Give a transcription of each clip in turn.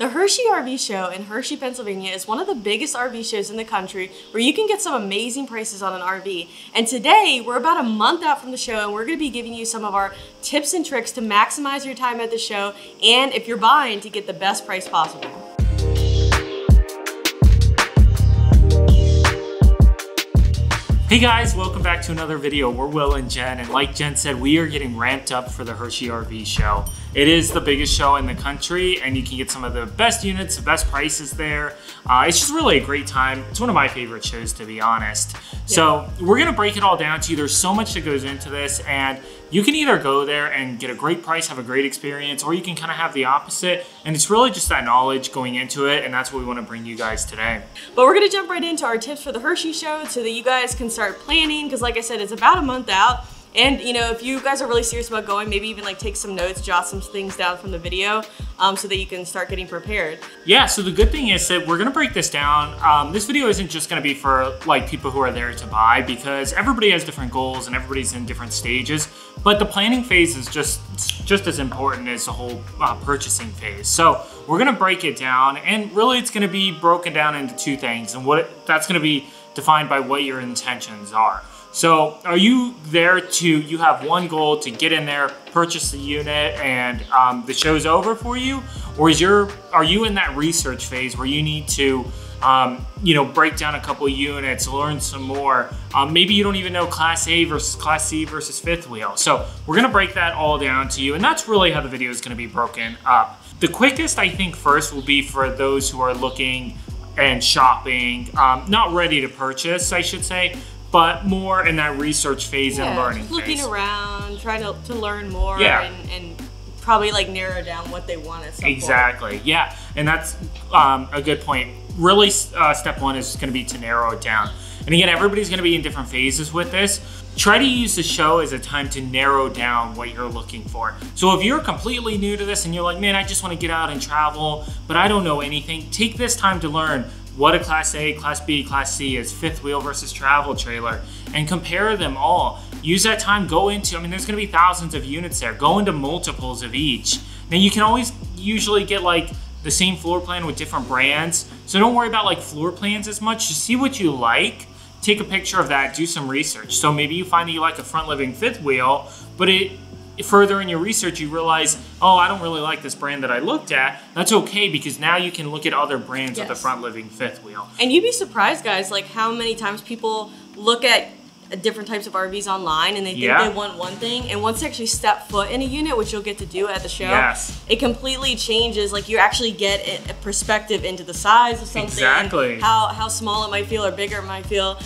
The Hershey RV Show in Hershey, Pennsylvania is one of the biggest RV shows in the country where you can get some amazing prices on an RV. And today we're about a month out from the show and we're going to be giving you some of our tips and tricks to maximize your time at the show and if you're buying to get the best price possible. Hey guys, welcome back to another video. We're Will and Jen, and like Jen said, we are getting ramped up for the Hershey RV Show. It is the biggest show in the country, and you can get some of the best units, the best prices there. It's just really a great time. It's one of my favorite shows, to be honest. Yeah. So we're gonna break it all down to you. There's so much that goes into this, and you can either go there and get a great price, have a great experience, or you can kind of have the opposite. And it's really just that knowledge going into it, and that's what we want to bring you guys today. But we're gonna jump right into our tips for the Hershey Show so that you guys can start planning, because like I said, it's about a month out. And you know, if you guys are really serious about going, maybe even like take some notes, jot some things down from the video so that you can start getting prepared. Yeah, so the good thing is that we're gonna break this down. This video isn't just gonna be for like people who are there to buy, because everybody has different goals and everybody's in different stages, but the planning phase is just as important as the whole purchasing phase. So we're gonna break it down, and really it's gonna be broken down into two things, and that's gonna be defined by what your intentions are. So are you there you have one goal to get in there, purchase the unit, and the show's over for you? Or are you in that research phase where you need to you know, break down a couple units, learn some more? Maybe you don't even know Class A versus Class C versus fifth wheel. So we're gonna break that all down to you, and that's really how the video is gonna be broken up. The quickest, I think, first will be for those who are looking and shopping, not ready to purchase, I should say, but more in that research phase and learning phase. Looking around, trying to learn more, and probably like narrow down what they want at some point. Exactly, yeah, and that's a good point. Really, step one is gonna be to narrow it down. And again, everybody's gonna be in different phases with this. Try to use the show as a time to narrow down what you're looking for. So if you're completely new to this and you're like, man, I just wanna get out and travel, but I don't know anything, take this time to learn what a Class A, Class B, Class C is, fifth wheel versus travel trailer, and compare them all. Use that time, go into, I mean, there's gonna be thousands of units there, go into multiples of each. Now you can always usually get like the same floor plan with different brands, so don't worry about like floor plans as much, just see what you like, take a picture of that, do some research. So maybe you find that you like a front living fifth wheel, but further in your research, you realize, oh, I don't really like this brand that I looked at. That's okay, because now you can look at other brands with a front living fifth wheel. And you'd be surprised, guys, like how many times people look at different types of RVs online and they think they want one thing, and once they actually step foot in a unit, which you'll get to do at the show, it completely changes. Like you actually get a perspective into the size of something, how small it might feel or bigger it might feel.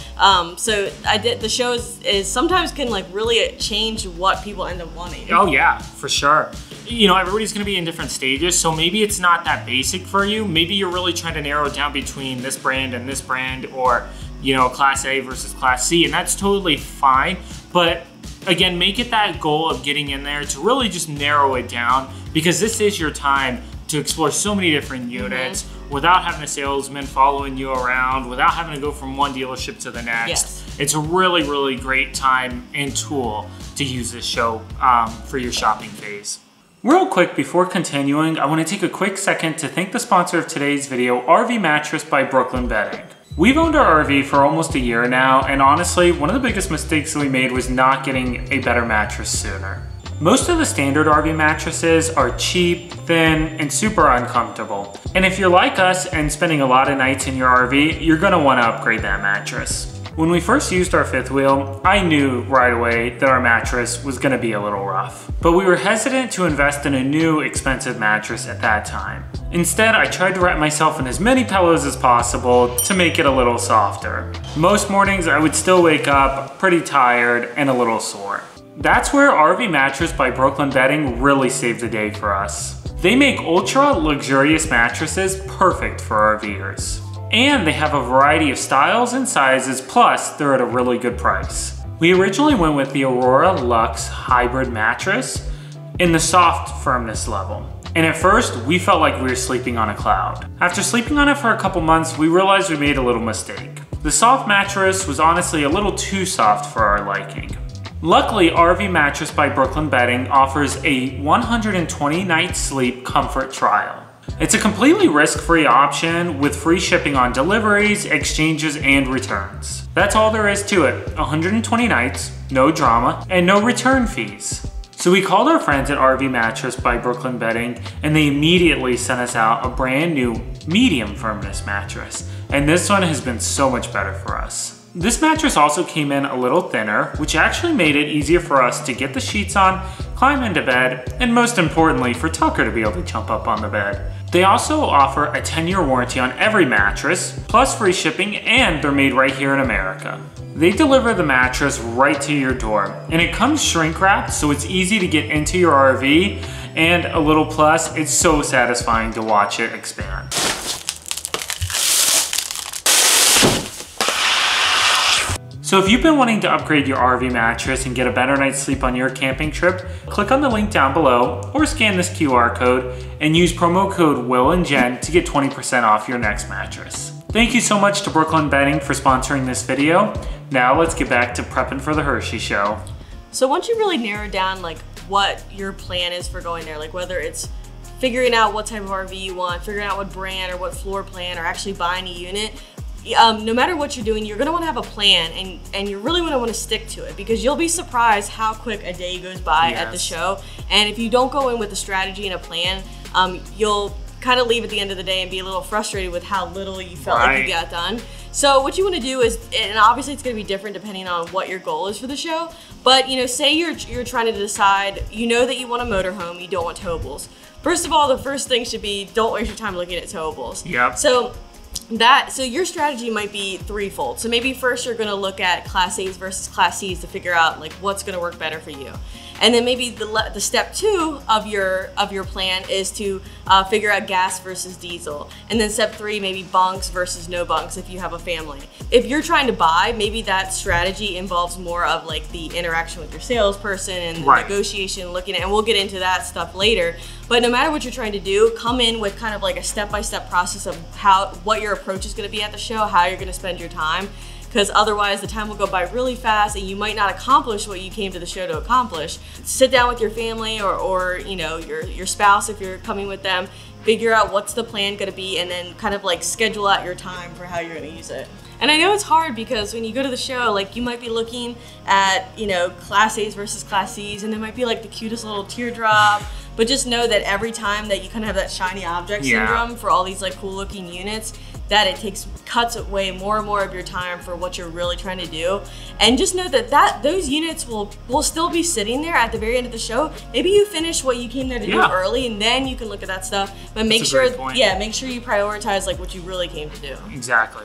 So the show is sometimes can like really change what people end up wanting. Oh yeah, for sure. You know, everybody's gonna be in different stages, so maybe it's not that basic for you. Maybe you're really trying to narrow it down between this brand and this brand, or you know, Class A versus Class C, and that's totally fine. But again, make it that goal of getting in there to really just narrow it down, because this is your time to explore so many different units without having a salesman following you around, without having to go from one dealership to the next. It's a really, really great time and tool to use this show for your shopping phase. Real quick, before continuing, I want to take a quick second to thank the sponsor of today's video, RV Mattress by Brooklyn Bedding. We've owned our RV for almost a year now, and honestly, one of the biggest mistakes we made was not getting a better mattress sooner. Most of the standard RV mattresses are cheap, thin, and super uncomfortable. And if you're like us and spending a lot of nights in your RV, you're gonna wanna upgrade that mattress. When we first used our fifth wheel, I knew right away that our mattress was gonna be a little rough. But we were hesitant to invest in a new expensive mattress at that time. Instead, I tried to wrap myself in as many pillows as possible to make it a little softer. Most mornings, I would still wake up pretty tired and a little sore. That's where RV Mattress by Brooklyn Bedding really saved the day for us. They make ultra-luxurious mattresses perfect for RVers. And they have a variety of styles and sizes, plus they're at a really good price. We originally went with the Aurora Luxe Hybrid mattress in the soft firmness level. And at first, we felt like we were sleeping on a cloud. After sleeping on it for a couple months, we realized we made a little mistake. The soft mattress was honestly a little too soft for our liking. Luckily, RV Mattress by Brooklyn Bedding offers a 120-night sleep comfort trial. It's a completely risk-free option with free shipping on deliveries, exchanges, and returns. That's all there is to it. 120 nights, no drama, and no return fees. So we called our friends at RV Mattress by Brooklyn Bedding, and they immediately sent us out a brand new medium firmness mattress. And this one has been so much better for us. This mattress also came in a little thinner, which actually made it easier for us to get the sheets on, climb into bed, and most importantly, for Tucker to be able to jump up on the bed. They also offer a 10-year warranty on every mattress, plus free shipping, and they're made right here in America. They deliver the mattress right to your door, and it comes shrink-wrapped, so it's easy to get into your RV, and a little plus, it's so satisfying to watch it expand. So if you've been wanting to upgrade your RV mattress and get a better night's sleep on your camping trip, click on the link down below or scan this QR code and use promo code Wil and Jen to get 20% off your next mattress. Thank you so much to Brooklyn Bedding for sponsoring this video. Now let's get back to prepping for the Hershey show. So once you really narrow down like what your plan is for going there, like whether it's figuring out what type of RV you want, figuring out what brand or what floor plan, or actually buying a unit, no matter what you're doing, you're going to want to have a plan, and you're really going to want to stick to it, because you'll be surprised how quick a day goes by at the show. And if you don't go in with a strategy and a plan, you'll kind of leave at the end of the day and be a little frustrated with how little you felt like you got done. So what you want to do is, and obviously it's going to be different depending on what your goal is for the show, but you know, say you're trying to decide, you know, that you want a motorhome, you don't want towables. First of all, the first thing should be don't waste your time looking at towables. Yep. So your strategy might be threefold. So maybe first you're gonna look at Class A's versus Class C's to figure out like what's gonna work better for you. And then maybe the step two of your plan is to figure out gas versus diesel. And then step three, maybe bunks versus no bunks if you have a family. If you're trying to buy, maybe that strategy involves more of like the interaction with your salesperson and the negotiation, looking at, and we'll get into that stuff later. But no matter what you're trying to do, come in with kind of like a step-by-step process of what your approach is gonna be at the show, how you're gonna spend your time. Because otherwise the time will go by really fast and you might not accomplish what you came to the show to accomplish. Sit down with your family or you know, your spouse if you're coming with them, figure out what's the plan gonna be, and then kind of like schedule out your time for how you're gonna use it. And I know it's hard because when you go to the show, like you might be looking at, you know, Class A's versus Class C's, and there might be like the cutest little teardrop, but just know that every time that you kind of have that shiny object syndrome for all these like cool looking units, that it cuts away more and more of your time for what you're really trying to do. And just know that, those units will still be sitting there at the very end of the show. Maybe you finish what you came there to do early, and then you can look at that stuff. But make sure, make sure you prioritize like what you really came to do. Exactly.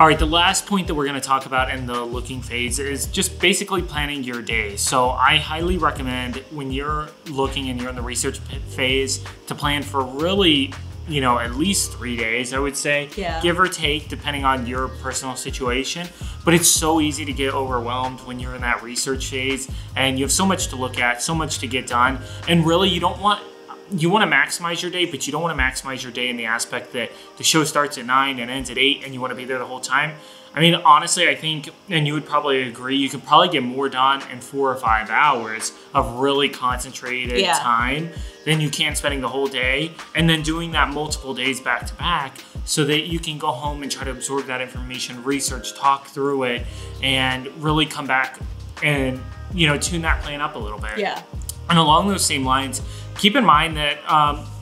All right, the last point that we're gonna talk about in the looking phase is just basically planning your day. So I highly recommend when you're looking and you're in the research phase to plan for really, you know, at least 3 days, I would say, give or take, depending on your personal situation. But it's so easy to get overwhelmed when you're in that research phase and you have so much to look at, so much to get done. And really you want to maximize your day, but you don't want to maximize your day in the aspect that the show starts at 9 and ends at 8 and you want to be there the whole time. I mean, honestly, I think, and you would probably agree, you could probably get more done in 4 or 5 hours of really concentrated time than you can spending the whole day, and then doing that multiple days back to back so that you can go home and try to absorb that information, research, talk through it, and really come back and, you know, tune that plan up a little bit. Yeah. And along those same lines, keep in mind that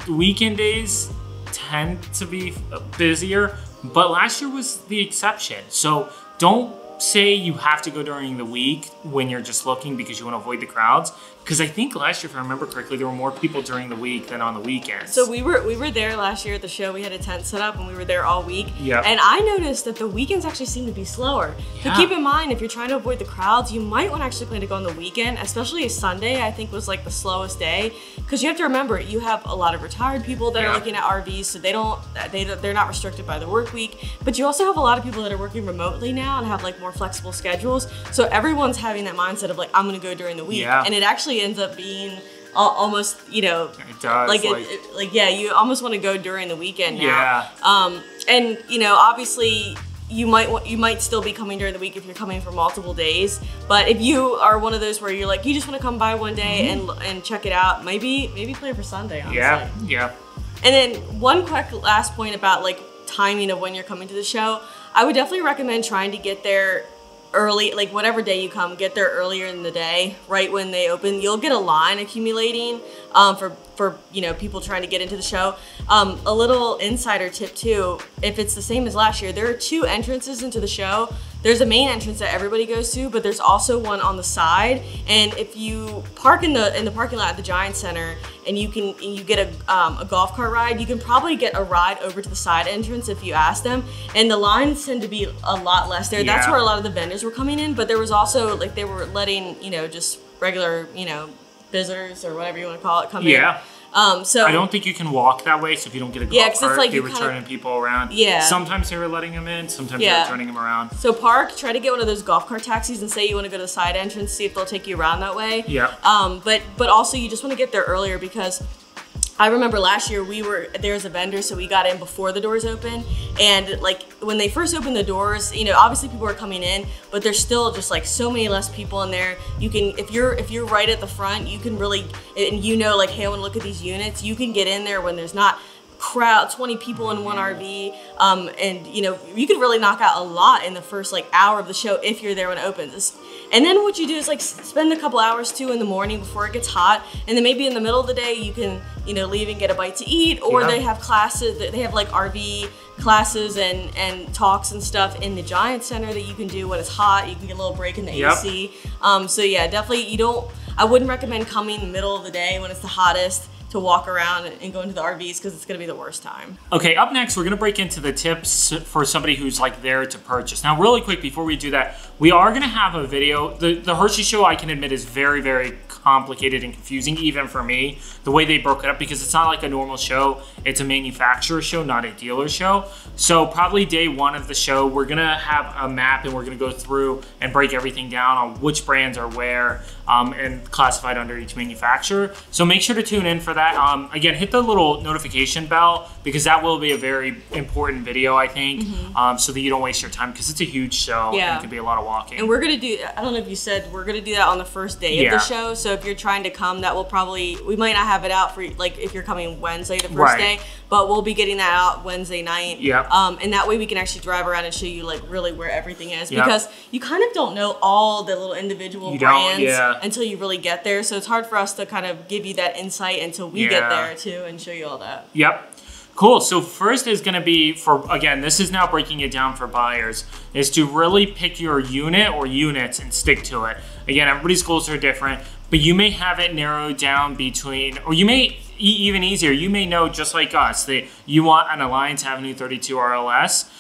weekend days tend to be busier, but last year was the exception. So don't say you have to go during the week when you're just looking because you want to avoid the crowds. Because I think last year, if I remember correctly, there were more people during the week than on the weekends. So we were there last year at the show. We had a tent set up and we were there all week. And I noticed that the weekends actually seem to be slower. So keep in mind, if you're trying to avoid the crowds, you might want to actually plan to go on the weekend, especially a Sunday, I think was like the slowest day. Because you have to remember, you have a lot of retired people that are looking at RVs, so they're not restricted by the work week. But you also have a lot of people that are working remotely now and have like more flexible schedules. So everyone's having that mindset of like, I'm going to go during the week. And it actually ends up being almost, you know, you almost want to go during the weekend now. And you know, obviously you might still be coming during the week if you're coming for multiple days, but if you are one of those where you're like, you just want to come by one day and check it out, maybe plan for Sunday, honestly. And then one quick last point about like timing of when you're coming to the show. I would definitely recommend trying to get there early, like whatever day you come, get there earlier in the day, right when they open. You'll get a line accumulating for you know, people trying to get into the show. A little insider tip too, if it's the same as last year, there are two entrances into the show. There's a main entrance that everybody goes to, but there's also one on the side. And if you park in the parking lot at the Giant Center, and you get a golf cart ride, you can probably get a ride over to the side entrance if you ask them. And the lines tend to be a lot less there. Yeah. That's where a lot of the vendors were coming in, but there was also like they were letting just regular visitors or whatever you want to call it come in. So I don't think you can walk that way, so if you don't get a golf cart, like they were turning people around. Yeah. Sometimes they were letting them in, sometimes they were turning them around. So park, try to get one of those golf cart taxis and say you want to go to the side entrance, see if they'll take you around that way. Yeah. But also you just want to get there earlier, because I remember last year there was a vendor, so we got in before the doors opened. And like when they first opened the doors, obviously people are coming in, but there's still just like so many less people in there. You can, if you're right at the front, you can really, and like, hey, I want to look at these units. You can get in there when there's not 20 people in one RV, and you could really knock out a lot in the first hour of the show if you're there when it opens. And then what you do is spend a couple hours too in the morning before it gets hot, and then maybe in the middle of the day you can leave and get a bite to eat, or they have classes, like RV classes and talks and stuff in the Giant Center that you can do when it's hot. You can get a little break in the AC. So yeah, definitely I wouldn't recommend coming in the middle of the day when it's the hottest to walk around and go into the RVs, because it's gonna be the worst time. Okay, up next, we're gonna break into the tips for somebody who's there to purchase. Now, really quick, before we do that, we are gonna have a video. The Hershey show, I can admit, is very, very complicated and confusing, even for me, the way they broke it up, because it's not like a normal show. It's a manufacturer show, not a dealer show. So probably day one of the show, we're gonna have a map and we're gonna go through and break everything down on which brands are where, and classified under each manufacturer. So make sure to tune in for that. Again, hit the little notification bell, because that will be a very important video, I think, so that you don't waste your time, because it's a huge show and it can be a lot of walking. And we're going to do, I don't know if you said, we're going to do that on the first day of the show. So if you're trying to come, that will probably, we might not have it out for, if you're coming Wednesday, the first day, but we'll be getting that out Wednesday night. And that way we can actually drive around and show you really where everything is, because you kind of don't know all the little individual brands until you really get there. So it's hard for us to kind of give you that insight until we get there too and show you all that. Cool. So first is going to be for, again, this is now breaking it down for buyers, is to really pick your unit or units and stick to it. Again, everybody's goals are different, but you may have it narrowed down between, or you may, even easier, you may know just like us that you want an Alliance Avenue 32 RLS.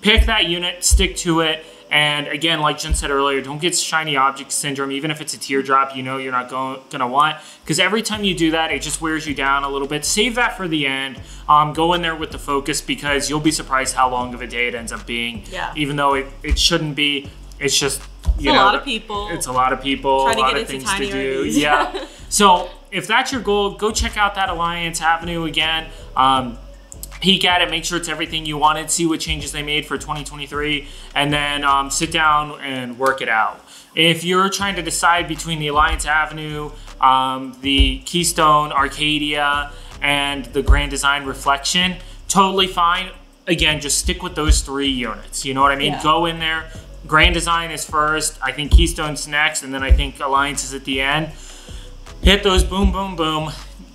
Pick that unit, stick to it. And again, like Jen said earlier, don't get shiny object syndrome. Even if it's a teardrop, you're not gonna want, because every time you do that, it just wears you down a little bit. Save that for the end. Go in there with the focus, because you'll be surprised how long of a day it ends up being. Yeah. Even though it shouldn't be, it's just, a lot of people. It's a lot of people, a lot of things to do. Yeah. So if that's your goal, go check out that Alliance Avenue again. Peek at it, make sure it's everything you wanted, see what changes they made for 2023, and then sit down and work it out. If you're trying to decide between the Alliance Avenue, the Keystone Arcadia, and the Grand Design Reflection, totally fine. Again, just stick with those three units. You know what I mean? Yeah. Go in there. Grand Design is first. I think Keystone's next, and then I think Alliance is at the end. Hit those boom, boom, boom,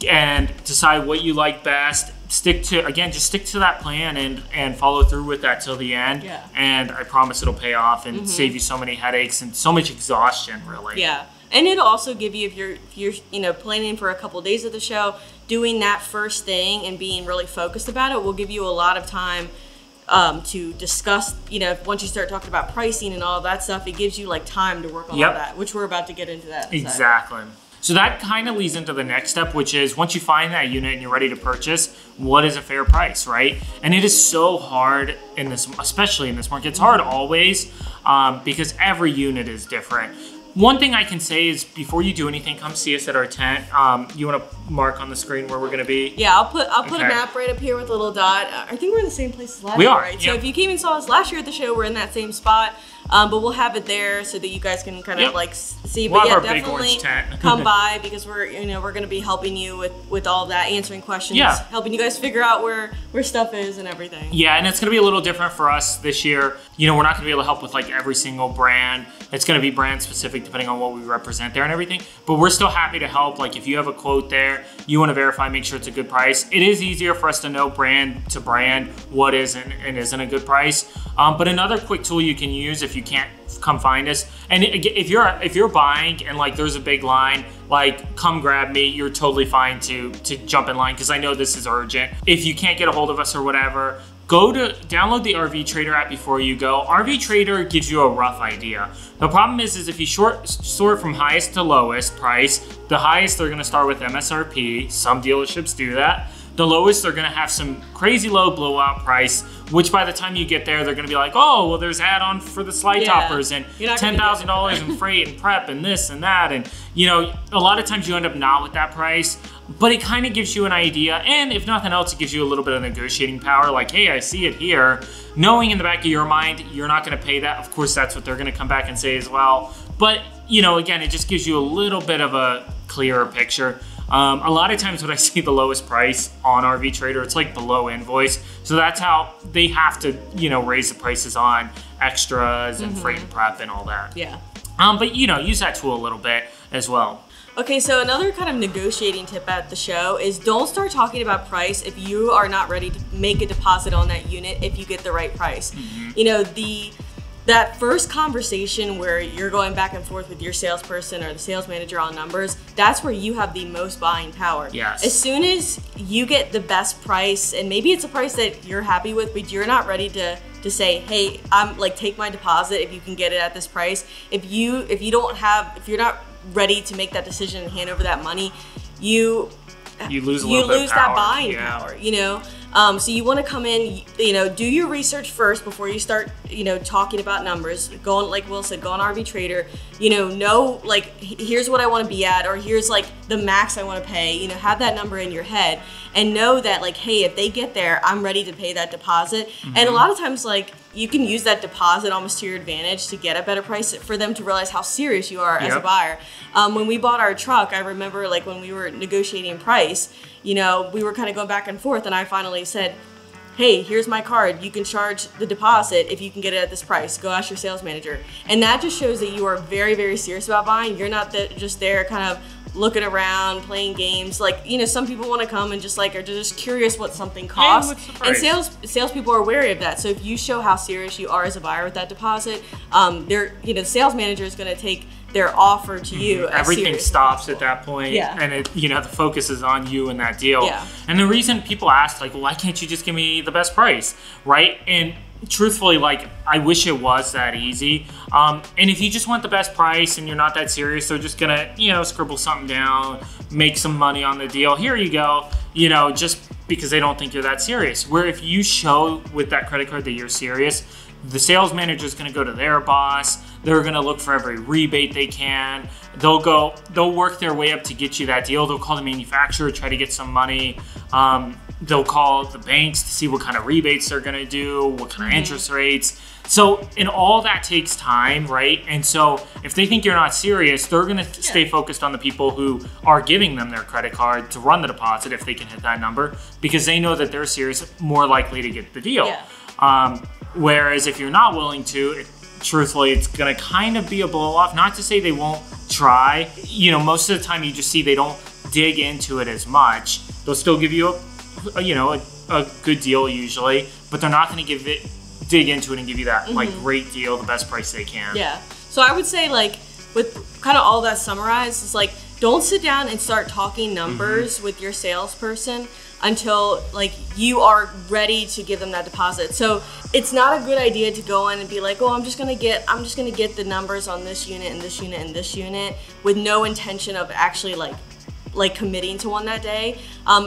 and decide what you like best. Stick to, again, just stick to that plan and follow through with that till the end. Yeah. And I promise it'll pay off and save you so many headaches and so much exhaustion, really. Yeah. And it'll also give you, if you're planning for a couple of days of the show, doing that first thing and being really focused about it will give you a lot of time to discuss, once you start talking about pricing and all that stuff, it gives you time to work on all that, which we're about to get into that. Exactly. So that kind of leads into the next step, which is once you find that unit and you're ready to purchase, what is a fair price, right? And it is so hard in this, especially in this market. It's hard always because every unit is different. One thing I can say is before you do anything, come see us at our tent. You want to mark on the screen where we're going to be? Yeah, I'll put a map right up here with a little dot. I think we're in the same place as last year, right? So if you came and saw us last year at the show, we're in that same spot. But we'll have it there so that you guys can kind of like see. But yeah, definitely come by, because we're, you know, we're going to be helping you with all that, answering questions, helping you guys figure out where stuff is and everything. Yeah, and it's going to be a little different for us this year. You know, we're not going to be able to help with like every single brand. It's going to be brand specific depending on what we represent there and everything. But we're still happy to help. Like if you have a quote there, you want to verify, make sure it's a good price. It is easier for us to know brand to brand what is and isn't a good price. But another quick tool you can use if you can't come find us, and if you're buying and like there's a big line, like come grab me, you're totally fine to jump in line, because I know this is urgent. If you can't get a hold of us or whatever, go to download the RV Trader app before you go. RV Trader gives you a rough idea. The problem is if you sort from highest to lowest price, the highest they're gonna start with MSRP. Some dealerships do that. The lowest, they're gonna have some crazy low blowout price, which by the time you get there, they're gonna be like, oh, well, there's add-on for the slide toppers and $10,000 in freight and prep and this and that. And you know, a lot of times you end up not with that price, but it kind of gives you an idea. And if nothing else, it gives you a little bit of negotiating power. Like, hey, I see it here. Knowing in the back of your mind, you're not gonna pay that. Of course, that's what they're gonna come back and say as well. But you know, again, it just gives you a little bit of a clearer picture. A lot of times when I see the lowest price on RV Trader, it's like below invoice. So that's how they have to, you know, raise the prices on extras and freight and prep and all that. Yeah. But you know, use that tool a little bit as well. Okay, so another kind of negotiating tip at the show is don't start talking about price if you are not ready to make a deposit on that unit if you get the right price. You know, that first conversation where you're going back and forth with your salesperson or the sales manager on numbers, that's where you have the most buying power. Yes. As soon as you get the best price, and maybe it's a price that you're happy with, but you're not ready to say, hey, I'm like, take my deposit if you can get it at this price. If you're not ready to make that decision and hand over that money, you lose a little bit of power. That buying power, you know? So you want to come in, you know, do your research first before you start, you know, talking about numbers. Go on, like Will said, go on RV Trader, you know like, here's what I want to be at, or here's like the max I want to pay, you know, have that number in your head and know that like, hey, if they get there, I'm ready to pay that deposit. And a lot of times, like, you can use that deposit almost to your advantage to get a better price for them to realize how serious you are as a buyer. When we bought our truck, I remember like when we were negotiating price, you know, we were kind of going back and forth, and I finally said, hey, here's my card. You can charge the deposit if you can get it at this price. Go ask your sales manager. And that just shows that you are very, very serious about buying. You're not just there kind of looking around, playing games. Like, you know, some people want to come and just like, are just curious what something costs. And salespeople are wary of that. So if you show how serious you are as a buyer with that deposit, you know, the sales manager is going to take their offer to you. Everything stops at that point, and it, you know, the focus is on you and that deal. And the reason people ask, like, well, why can't you just give me the best price, right? And truthfully, like, I wish it was that easy. And if you just want the best price and you're not that serious, they're just gonna, you know, scribble something down, make some money on the deal. Here you go, you know, just because they don't think you're that serious. Where if you show with that credit card that you're serious, the sales manager is going to go to their boss. They're going to look for every rebate they can. They'll work their way up to get you that deal. They'll call the manufacturer, try to get some money. They'll call the banks to see what kind of rebates they're going to do, what kind of interest rates. So, and all that takes time, right? And so if they think you're not serious, they're going to stay focused on the people who are giving them their credit card to run the deposit if they can hit that number, because they know that they're serious, more likely to get the deal. Whereas if you're not willing to, truthfully, it's going to kind of be a blow off. Not to say they won't try. You know, most of the time you just see they don't dig into it as much. They'll still give you a good deal usually, but they're not going to dig into it and give you that like great deal, the best price they can. Yeah. So I would say, like, with kind of all that summarized, it's like, don't sit down and start talking numbers with your salesperson until like you are ready to give them that deposit. So it's not a good idea to go in and be like, oh, I'm just gonna get the numbers on this unit and this unit and this unit with no intention of actually like committing to one that day.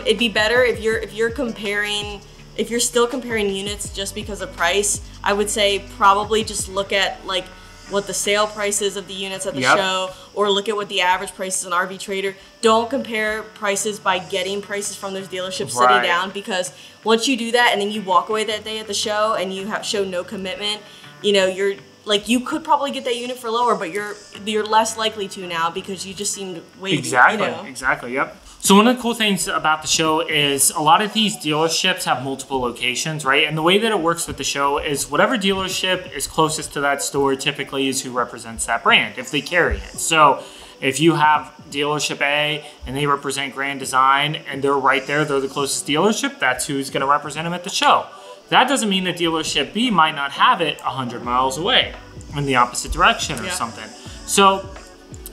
It'd be better if you're still comparing units just because of price. I would say probably just look at like what the sale price is of the units at the show, or look at what the average price is on RV Trader. Don't compare prices by getting prices from those dealerships sitting down, because once you do that and then you walk away that day at the show and you show no commitment, you know, you're Like, you could probably get that unit for lower, but you're less likely to now because you just seemed way Exactly, yep. So one of the cool things about the show is a lot of these dealerships have multiple locations, right? And the way that it works with the show is whatever dealership is closest to that store typically is who represents that brand, if they carry it. So if you have dealership A and they represent Grand Design and they're right there, they're the closest dealership, that's who's gonna represent them at the show. That doesn't mean that dealership B might not have it 100 miles away in the opposite direction or something. So,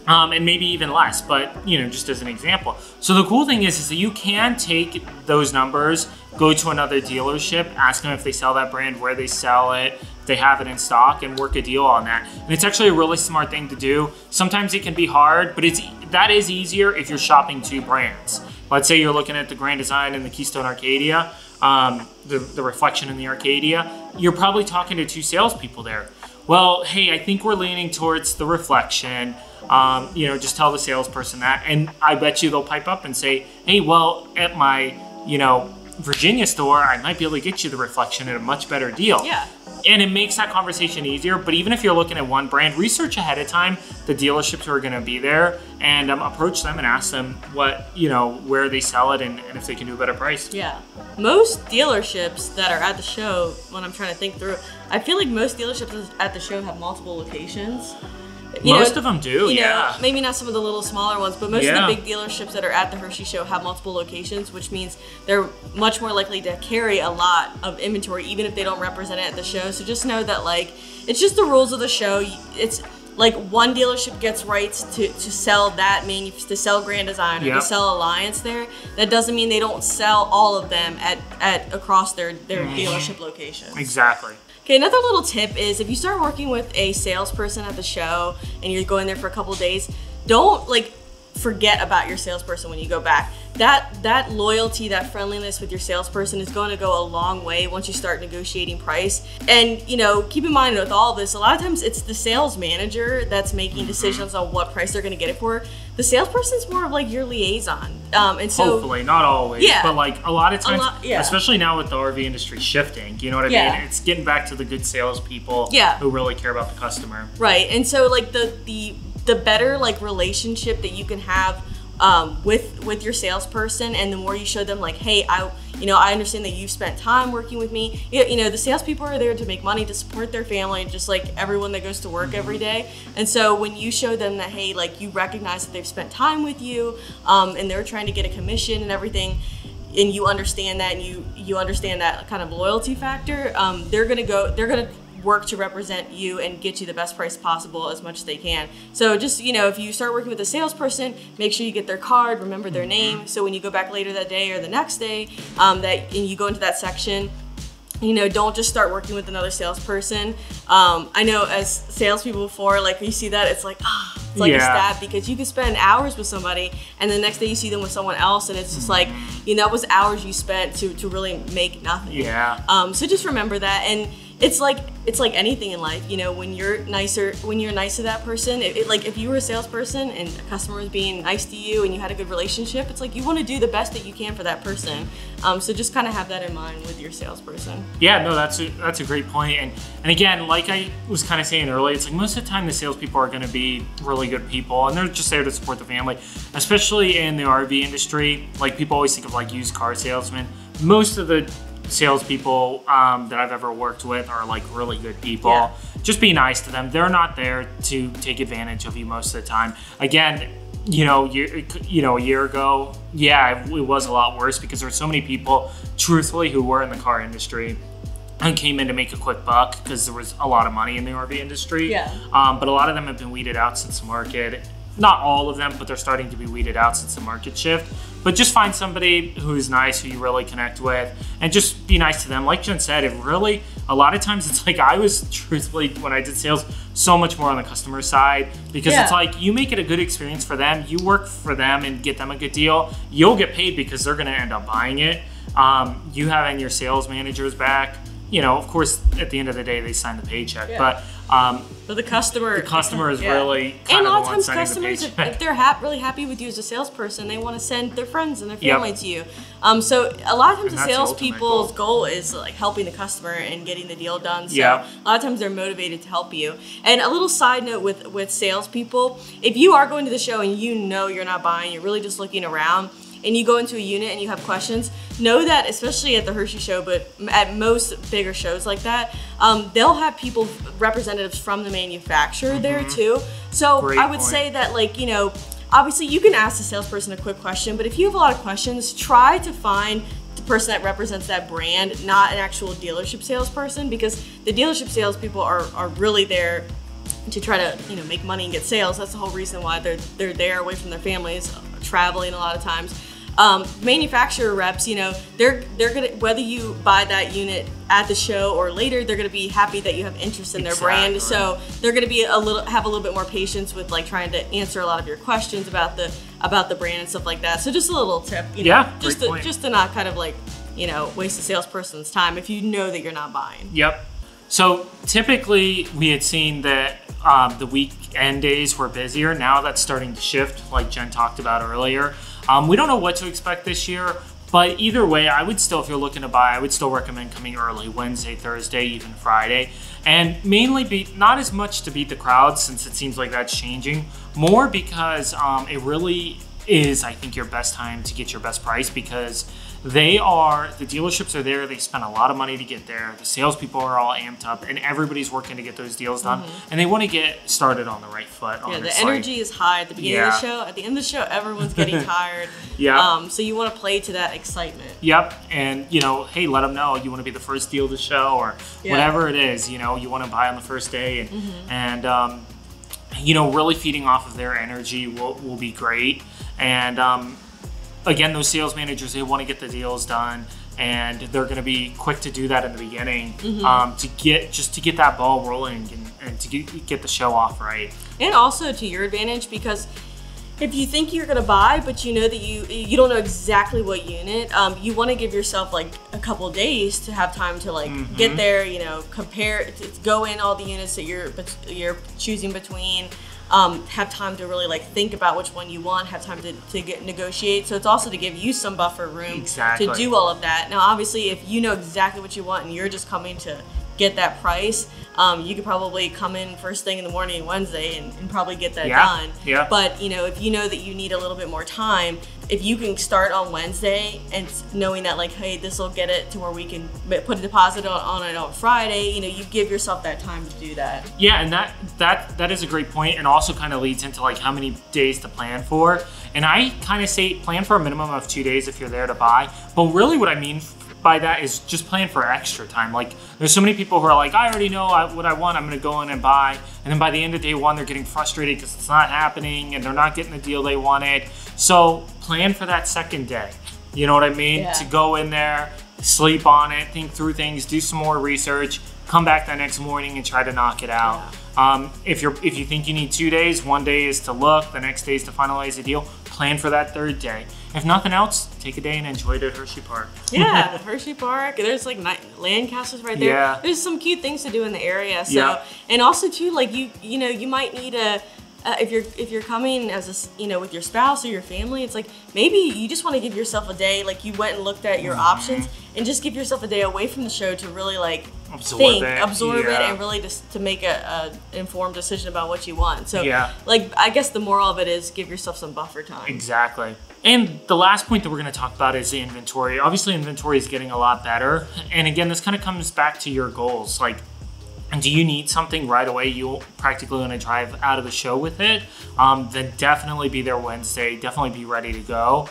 and maybe even less, but you know, just as an example. So the cool thing is that you can take those numbers, go to another dealership, ask them if they sell that brand, where they sell it, if they have it in stock, and work a deal on that. And it's actually a really smart thing to do. Sometimes it can be hard, but that is easier if you're shopping two brands. Let's say you're looking at the Grand Design and the Keystone Arcadia, the Reflection in the Arcadia, you're probably talking to two salespeople there. Well, hey, I think we're leaning towards the Reflection. You know, just tell the salesperson that, and I bet you they'll pipe up and say, hey, well, at my, you know, Virginia store, I might be able to get you the Reflection at a much better deal. Yeah. And it makes that conversation easier. But even if you're looking at one brand, research ahead of time the dealerships who are going to be there, and approach them and ask them what, you know, where they sell it, and if they can do a better price. Yeah. Most dealerships that are at the show, when I'm trying to think through, I feel like most dealerships at the show have multiple locations. Most of them do, yeah. Maybe not some of the little smaller ones, but most of the big dealerships that are at the Hershey show have multiple locations, which means they're much more likely to carry a lot of inventory, even if they don't represent it at the show. So just know that, like, it's just the rules of the show. It's like one dealership gets rights to sell that to sell Grand Design or to sell Alliance there. That doesn't mean they don't sell all of them across their dealership locations. Exactly. Okay, another little tip is if you start working with a salesperson at the show and you're going there for a couple of days, don't forget about your salesperson when you go back. That loyalty, that friendliness with your salesperson is going to go a long way once you start negotiating price. And you know, keep in mind with all this, a lot of times it's the sales manager that's making decisions on what price they're going to get it for. The salesperson's more of like your liaison. And so, hopefully, not always, but like a lot of times, especially now with the RV industry shifting, you know what I mean? It's getting back to the good salespeople who really care about the customer. Right, and so like the better relationship that you can have with your salesperson, and the more you show them like, hey, I understand that you've spent time working with me. You know, the salespeople are there to make money, to support their family, just like everyone that goes to work every day. And so when you show them that, hey, like you recognize that they've spent time with you, and they're trying to get a commission and everything, and you understand that, and you understand that kind of loyalty factor, they're gonna work to represent you and get you the best price possible as much as they can. So just, you know, if you start working with a salesperson, make sure you get their card, remember their name, so when you go back later that day or the next day, and you go into that section, you know, don't just start working with another salesperson. I know as salespeople before, like you see that, it's like, ah, it's like a stab, because you can spend hours with somebody and the next day you see them with someone else, and it's just like, you know, that was hours you spent to really make nothing. Yeah. So just remember that. And it's like anything in life, you know, when you're nice to that person, like if you were a salesperson and a customer was being nice to you and you had a good relationship, it's like you want to do the best that you can for that person. So just kind of have that in mind with your salesperson. Yeah, no, that's a great point. And again, like I was kind of saying earlier, it's like most of the time the salespeople are going to be really good people, and they're just there to support the family, especially in the RV industry. Like people always think of like used car salesmen. Most of the salespeople that I've ever worked with are like really good people. Yeah. Just be nice to them. They're not there to take advantage of you most of the time. Again, you know, a year ago, it was a lot worse because there were so many people, truthfully, who were in the car industry and came in to make a quick buck because there was a lot of money in the RV industry. Yeah. But a lot of them have been weeded out since the market. Not all of them, but they're starting to be weeded out since the market shift. But just find somebody who's nice, who you really connect with, and just be nice to them. Like Jen said, it really, a lot of times it's like, I was truthfully, when I did sales, so much more on the customer side, because it's like, you make it a good experience for them, you work for them and get them a good deal, you'll get paid because they're gonna end up buying it. You having your sales managers back, you know, of course, at the end of the day, they sign the paycheck. Yeah. But the customer is really kind of the one signing the paycheck. And a lot of times, customers, if they're really happy with you as a salesperson, they want to send their friends and their family to you. So a lot of times, the salespeople's goal is like helping the customer and getting the deal done. So a lot of times, they're motivated to help you. And a little side note with salespeople: if you are going to the show and you know you're not buying, you're really just looking around, and you go into a unit and you have questions, know that, especially at the Hershey show, but at most bigger shows like that, they'll have people, representatives from the manufacturer there too. So I would say that, like, you know, obviously you can ask the salesperson a quick question, but if you have a lot of questions, try to find the person that represents that brand, not an actual dealership salesperson, because the dealership salespeople are really there to try to, you know, make money and get sales. That's the whole reason why they're there, away from their families, traveling a lot of times. Manufacturer reps, you know, they're gonna, whether you buy that unit at the show or later, they're gonna be happy that you have interest in their brand. So they're gonna be have a little bit more patience with like trying to answer a lot of your questions about the brand and stuff like that. So just a little tip, you know, just to not kind of like, you know, waste a salesperson's time if you know that you're not buying. Yep. So typically we had seen that the weekend days were busier. Now that's starting to shift, like Jen talked about earlier. We don't know what to expect this year, but either way, I would still, if you're looking to buy, I would still recommend coming early, Wednesday, Thursday, even Friday, and mainly not as much to beat the crowd, since it seems like that's changing, more because it really is, I think, your best time to get your best price, because the dealerships are there, they spend a lot of money to get there, the salespeople are all amped up, and everybody's working to get those deals done, and they want to get started on the right foot. Yeah, the energy is high at the beginning of the show. At the end of the show, everyone's getting tired. So you want to play to that excitement. And, you know, hey, let them know you want to be the first deal to show, or whatever it is, you know, you want to buy on the first day, and, you know, really feeding off of their energy will be great. And, again, those sales managers, they want to get the deals done, and they're going to be quick to do that in the beginning, to get that ball rolling and to get the show off right. And also to your advantage, because if you think you're going to buy, but you know that you don't know exactly what unit, you want to give yourself like a couple of days to have time to like get there, you know, compare, go in all the units that you're choosing between. Have time to really like think about which one you want, have time to negotiate. So it's also to give you some buffer room to do all of that. Now, obviously, if you know exactly what you want and you're just coming to get that price, you could probably come in first thing in the morning Wednesday and probably get that done. But, you know, if you know that you need a little bit more time, if you can start on Wednesday and knowing that like, hey, this will get it to where we can put a deposit on it on Friday, you know, you give yourself that time to do that. Yeah, and that is a great point, and also kind of leads into like how many days to plan for. And I kind of say plan for a minimum of 2 days if you're there to buy, but really what I mean by that is just plan for extra time. Like, there's so many people who are like, I already know what I want, I'm gonna go in and buy. And then by the end of day one, they're getting frustrated because it's not happening and they're not getting the deal they wanted. So plan for that second day. You know what I mean? Yeah. To go in there, sleep on it, think through things, do some more research, come back that next morning and try to knock it out. Yeah. If you think you need 2 days, 1 day is to look, the next day is to finalize the deal, plan for that third day. If nothing else, take a day and enjoy it at Hershey Park. Yeah, Hershey Park. There's like Lancasters right there. Yeah. There's some cute things to do in the area. So, and also too, like you know, you might need a if you're coming as a, you know, with your spouse or your family, it's like maybe you just want to give yourself a day. Like you went and looked at your options, and just give yourself a day away from the show to really like absorb it, and really just to make an informed decision about what you want. So, like I guess the moral of it is give yourself some buffer time. Exactly. And the last point that we're going to talk about is the inventory. Obviously, inventory is getting a lot better. And again, this kind of comes back to your goals. Like, do you need something right away? You'll practically want to drive out of the show with it. Then definitely be there Wednesday. Definitely be ready to go.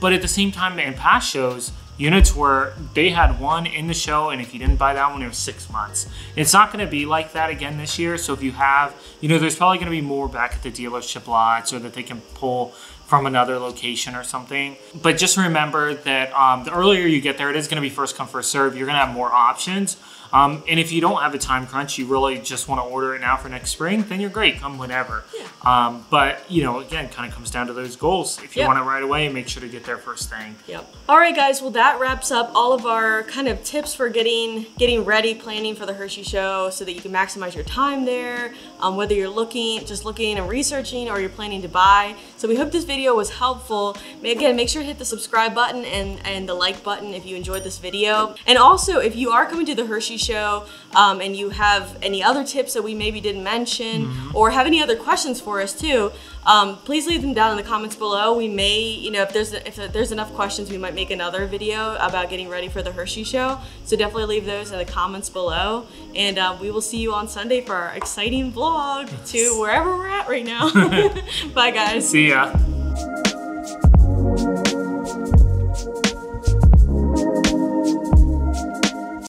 But at the same time, in past shows, units where they had one in the show, and if you didn't buy that one, it was 6 months. It's not gonna be like that again this year. So if you have, you know, there's probably gonna be more back at the dealership lot so that they can pull from another location or something. But just remember that the earlier you get there, it is gonna be first come, first serve. You're gonna have more options. And if you don't have a time crunch, you really just wanna order it now for next spring, then you're great, come whenever. Yeah. But you know, again, kinda comes down to those goals. If you want it right away, make sure to get there first thing. Yep. All right guys, well that wraps up all of our kind of tips for getting ready, planning for the Hershey show so that you can maximize your time there, whether you're just looking and researching or you're planning to buy. So we hope this video was helpful. Again, make sure to hit the subscribe button and the like button if you enjoyed this video. And also, if you are coming to the Hershey show and you have any other tips that we maybe didn't mention or have any other questions for us too, please leave them down in the comments below. We may, you know, if there's enough questions, we might make another video about getting ready for the Hershey show. So definitely leave those in the comments below. And we will see you on Sunday for our exciting vlog to wherever we're at right now. Bye guys. See ya.